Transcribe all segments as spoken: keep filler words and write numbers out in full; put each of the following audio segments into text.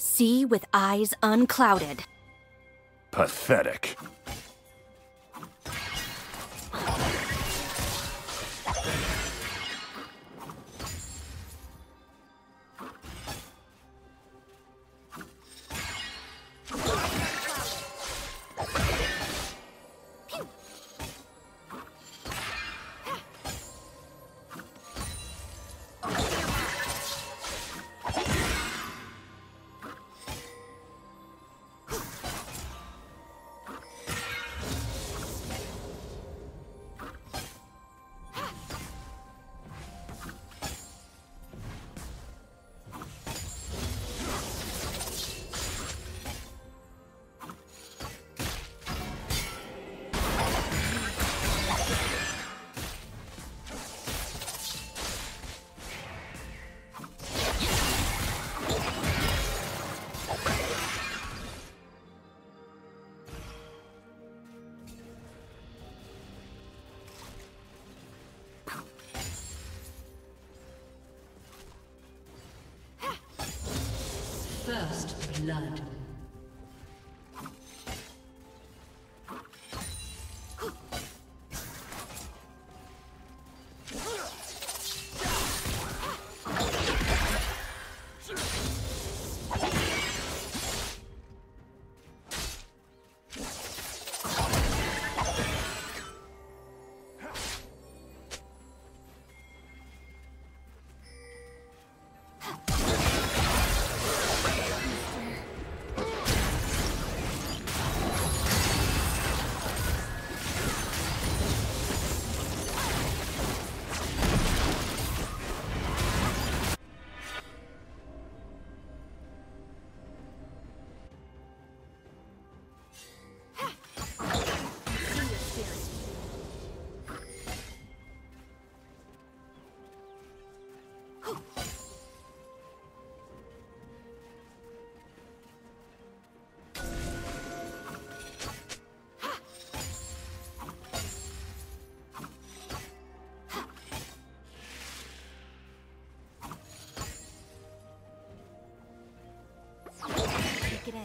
See with eyes unclouded. Pathetic. First blood. Get in.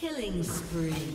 Killing spree.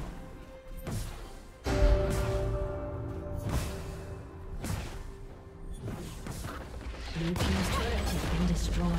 Blue team's turret has been destroyed.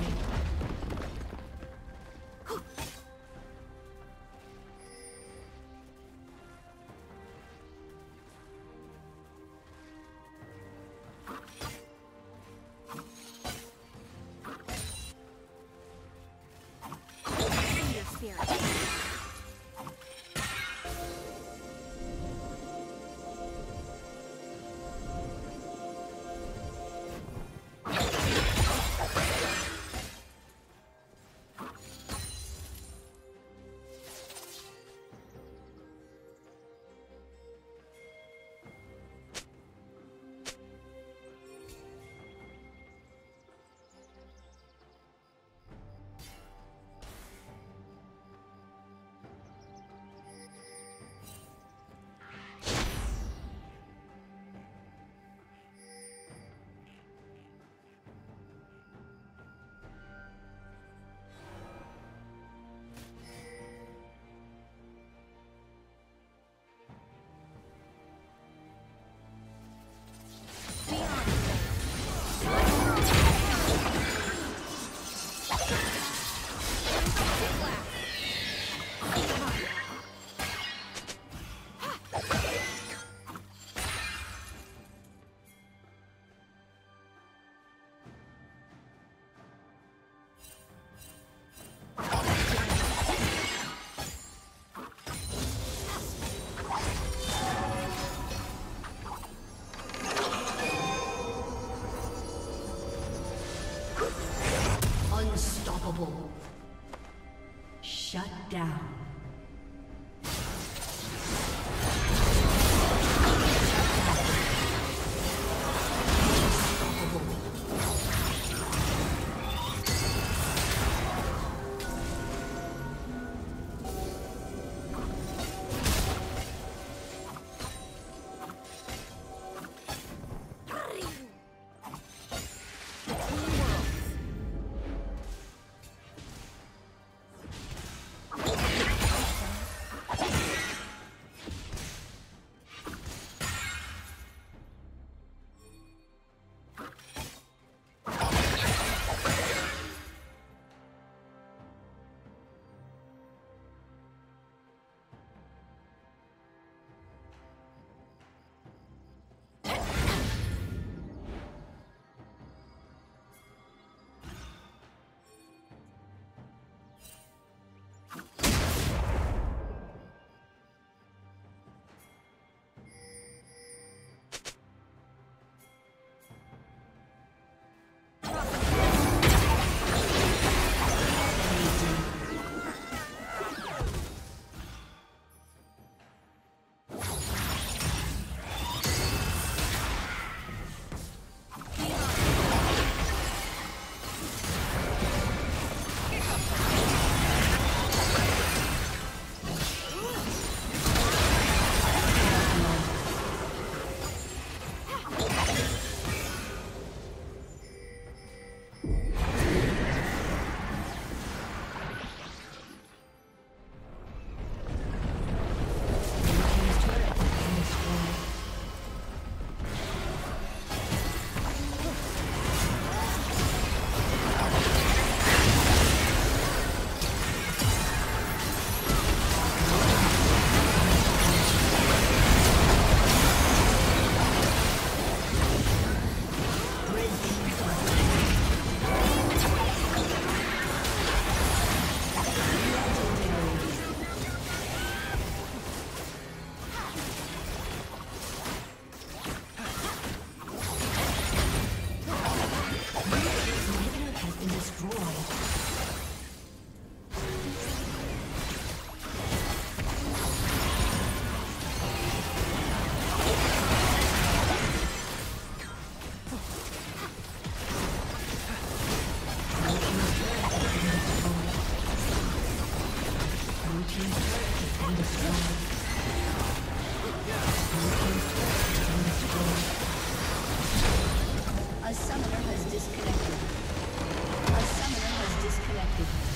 Shut down. A summoner has disconnected. A summoner has disconnected.